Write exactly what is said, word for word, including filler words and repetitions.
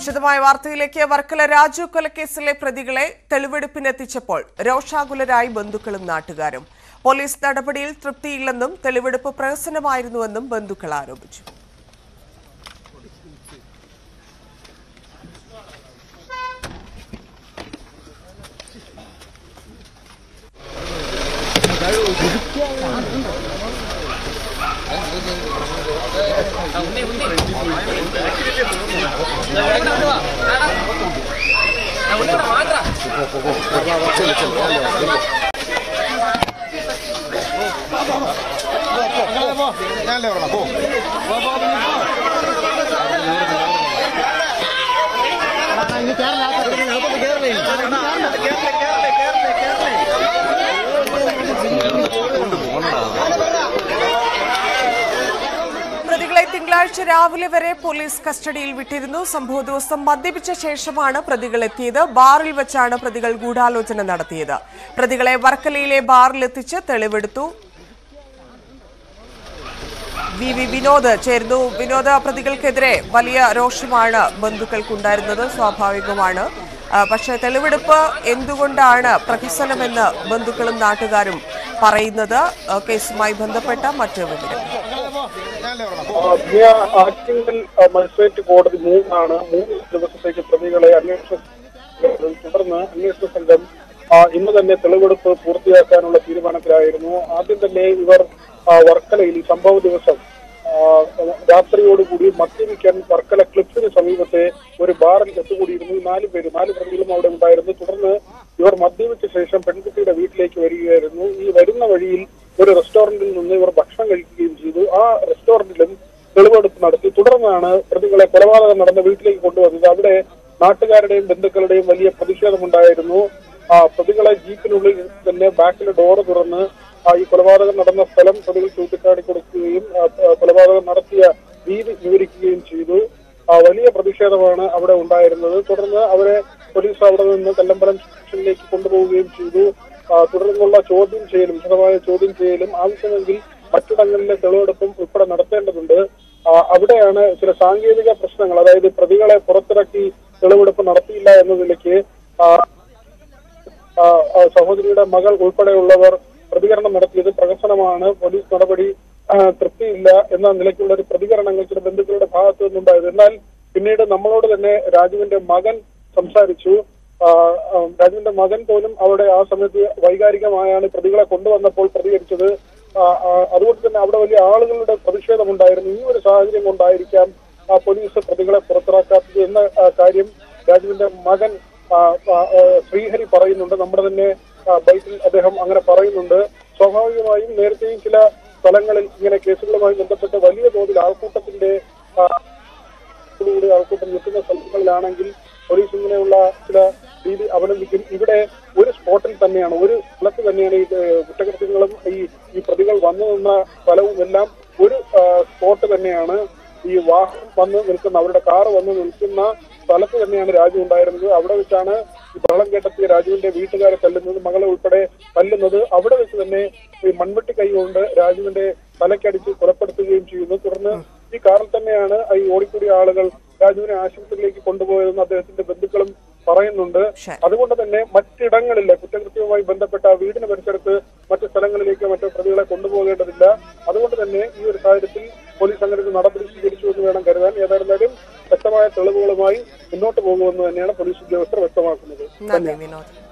വിശദമായ വാർത്തയിലേക്ക്. വർക്കല രാജു കൊലക്കേസിലെ പ്രതികളെ തെളിവെടുപ്പിനെത്തിച്ചപ്പോൾ രോഷാകുലരായി ബന്ധുക്കളും നാട്ടുകാരും. പോലീസ് നടപടിയിൽ തൃപ്തിയില്ലെന്നും തെളിവെടുപ്പ് പ്രഹസനമായിരുന്നുവെന്നും ബന്ധുക്കൾ ആരോപിച്ചു. പ്രതികളെ തിങ്കളാഴ്ച രാവിലെ വരെ പോലീസ് കസ്റ്റഡിയിൽ വിട്ടിരുന്നു. സംഭവ ദിവസം മദ്യപിച്ച ശേഷമാണ് പ്രതികൾ എത്തിയത്. ബാറിൽ വെച്ചാണ് പ്രതികൾ ഗൂഢാലോചന നടത്തിയത്. പ്രതികളെ വർക്കലയിലെ ബാറിലെത്തിച്ച് തെളിവെടുത്തു. വി വി വിനോദ് ചേർന്നു. വിനോദ്, പ്രതികൾക്കെതിരെ വലിയ രോഷമാണ് ബന്ധുക്കൾക്കുണ്ടായിരുന്നത്, സ്വാഭാവികമാണ്. പക്ഷേ തെളിവെടുപ്പ് എന്തുകൊണ്ടാണ് പ്രഹസനമെന്ന് ബന്ധുക്കളും നാട്ടുകാരും പറയുന്നത്. കേസുമായി ബന്ധപ്പെട്ട മറ്റു വിവരം. മജിസ്ട്രേറ്റ് കോടതി മൂന്നാണ് മൂന്ന് ദിവസത്തേക്ക് പ്രതികളെ അന്വേഷണം തുടർന്ന് അന്വേഷണ സംഘം ഇന്ന് തന്നെ തെളിവെടുപ്പ് പൂർത്തിയാക്കാനുള്ള തീരുമാനത്തിലായിരുന്നു. ആദ്യം തന്നെ ഇവർ വർക്കലയിൽ ഈ സംഭവ ദിവസം രാത്രിയോടുകൂടി മദ്യപിക്കാൻ വർക്കല ക്ലിഫിന് സമീപത്തെ ഒരു ബാറിൽ എത്തുകൂടിയിരുന്നു. നാല് പേര് നാല് പ്രതികളും അവിടെ ഉണ്ടായിരുന്നു. തുടർന്ന് ഇവർ മദ്യപിച്ച ശേഷം പെൺകുട്ടിയുടെ വീട്ടിലേക്ക് വരികയായിരുന്നു. ഈ വരുന്ന വഴിയിൽ ഒരു റെസ്റ്റോറന്റിൽ നിന്ന് ഇവർ ഭക്ഷണം കഴിക്കുകയും ചെയ്തു. ആ റെസ്റ്റോറന്റിലും തെളിവെടുപ്പ് നടത്തി. തുടർന്നാണ് പ്രതികളെ കൊലപാതകം നടന്ന വീട്ടിലേക്ക് കൊണ്ടുവന്നത്. അവിടെ നാട്ടുകാരുടെയും ബന്ധുക്കളുടെയും വലിയ പ്രതിഷേധമുണ്ടായിരുന്നു. ആ പ്രതികളെ ജീപ്പിനുള്ളിൽ തന്നെ ബാക്കിലെ ഡോറ് തുറന്ന് ഈ കൊലപാതകം നടന്ന സ്ഥലം പ്രതികൾ ചൂണ്ടിക്കാട്ടി കൊടുക്കുകയും കൊലപാതകം നടത്തിയ രീതി വിവരിക്കുകയും ചെയ്തു. വലിയ പ്രതിഷേധമാണ് അവിടെ ഉണ്ടായിരുന്നത്. തുടർന്ന് അവരെ പോലീസ് അവിടെ നിന്ന് കല്ലമ്പലം സ്റ്റേഷനിലേക്ക് കൊണ്ടുപോവുകയും ചെയ്തു. തുടർന്നുള്ള ചോദ്യം ചെയ്യലും വിശദമായ ചോദ്യം ചെയ്യലും ആവശ്യമെങ്കിൽ മറ്റിടങ്ങളിലെ തെളിവെടുപ്പും ഉൾപ്പെടെ നടത്തേണ്ടതുണ്ട്. അവിടെയാണ് ചില സാങ്കേതിക പ്രശ്നങ്ങൾ, അതായത് പ്രതികളെ പുറത്തിറക്കി തെളിവെടുപ്പ് നടത്തിയില്ല എന്ന നിലയ്ക്ക് സഹോദരിയുടെ മകൾ ഉൾപ്പെടെയുള്ളവർ പ്രതികരണം നടത്തിയത് പ്രഹസനമാണ്. പോലീസ് നടപടി തൃപ്തിയില്ല എന്ന നിലയ്ക്കുള്ള ഒരു പ്രതികരണങ്ങൾ ചില ബന്ധുക്കളുടെ ഭാഗത്തു നിന്നുണ്ടായത്. എന്നാൽ പിന്നീട് നമ്മളോട് തന്നെ രാജുവിന്റെ മകൻ സംസാരിച്ചു. രാജുവിന്റെ മകൻ പോലും അവിടെ ആ സമയത്ത് വൈകാരികമായാണ് പ്രതികളെ കൊണ്ടുവന്നപ്പോൾ പ്രതികരിച്ചത്. അതുകൊണ്ട് തന്നെ അവിടെ വലിയ ആളുകളുടെ പ്രതിഷേധമുണ്ടായിരുന്നു. ഈ ഒരു സാഹചര്യം കൊണ്ടായിരിക്കാം ആ പോലീസ് പ്രതികളെ പുറത്തിറക്കാത്തത് എന്ന കാര്യം രാജുവിന്റെ മകൻ ശ്രീഹരി പറയുന്നുണ്ട്. നമ്മുടെ തന്നെ ബൈക്കിൽ അദ്ദേഹം അങ്ങനെ പറയുന്നുണ്ട്. സ്വാഭാവികമായും നേരത്തെയും ചില സ്ഥലങ്ങളിൽ ഇങ്ങനെ കേസുകളുമായി ബന്ധപ്പെട്ട് വലിയ തോതിൽ ആൾക്കൂട്ടത്തിന്റെ കൂടി ആൾക്കൂട്ടം നിൽക്കുന്ന സ്ഥലങ്ങളിലാണെങ്കിൽ പോലീസ് ഇങ്ങനെയുള്ള ചില രീതി അവലംബിക്കും. ഇവിടെ ഒരു സ്പോട്ടിൽ തന്നെയാണ്, ഒരു സ്ഥലത്ത് തന്നെയാണ് ഈ കുറ്റകൃത്യങ്ങളും ഈ ഈ പ്രതികൾ വന്നു നിന്ന സ്ഥലവും എല്ലാം ഒരു സ്പോട്ട് തന്നെയാണ്. ഈ വാഹനം വന്ന് നിൽക്കുന്ന, അവരുടെ കാറ് വന്ന് നിൽക്കുന്ന സ്ഥലത്ത് തന്നെയാണ് രാജു ഉണ്ടായിരുന്നത്. അവിടെ വെച്ചാണ് ഈ ബഹളം കേട്ടെത്തിയ രാജുവിന്റെ വീട്ടുകാരെ തല്ലുന്നത്, മകളെ ഉൾപ്പെടെ തല്ലുന്നത്. അവിടെ വെച്ച് തന്നെ ഈ മൺവെട്ടി കൈ കൊണ്ട് രാജുവിന്റെ തലക്കടിച്ച് കൊലപ്പെടുത്തുകയും ചെയ്യുന്നു. തുടർന്ന് ഈ കാറിൽ തന്നെയാണ് ഈ ഓടിക്കൂടിയ ആളുകൾ രാജുവിനെ ആശുപത്രിയിലേക്ക് കൊണ്ടുപോയതെന്ന് അദ്ദേഹത്തിന്റെ ബന്ധുക്കളും പറയുന്നുണ്ട്. അതുകൊണ്ട് തന്നെ മറ്റിടങ്ങളിലെ കുറ്റകൃത്യവുമായി ബന്ധപ്പെട്ട വീടിന് പരിസരത്ത് മറ്റു സ്ഥലങ്ങളിലേക്ക് മറ്റു പ്രതികളെ കൊണ്ടുപോകേണ്ടതില്ല. അതുകൊണ്ട് തന്നെ ഈ ഒരു സാഹചര്യത്തിൽ പോലീസ് അങ്ങനെ ഒരു നടപടി സ്വീകരിച്ചു എന്ന് വേണം കരുതാൻ. ഏതായിരുന്നാലും വ്യക്തമായ തെളിവുകളുമായി മുന്നോട്ട് പോകുമെന്ന് തന്നെയാണ് പോലീസ് ഉദ്യോഗസ്ഥർ വ്യക്തമാക്കുന്നത്.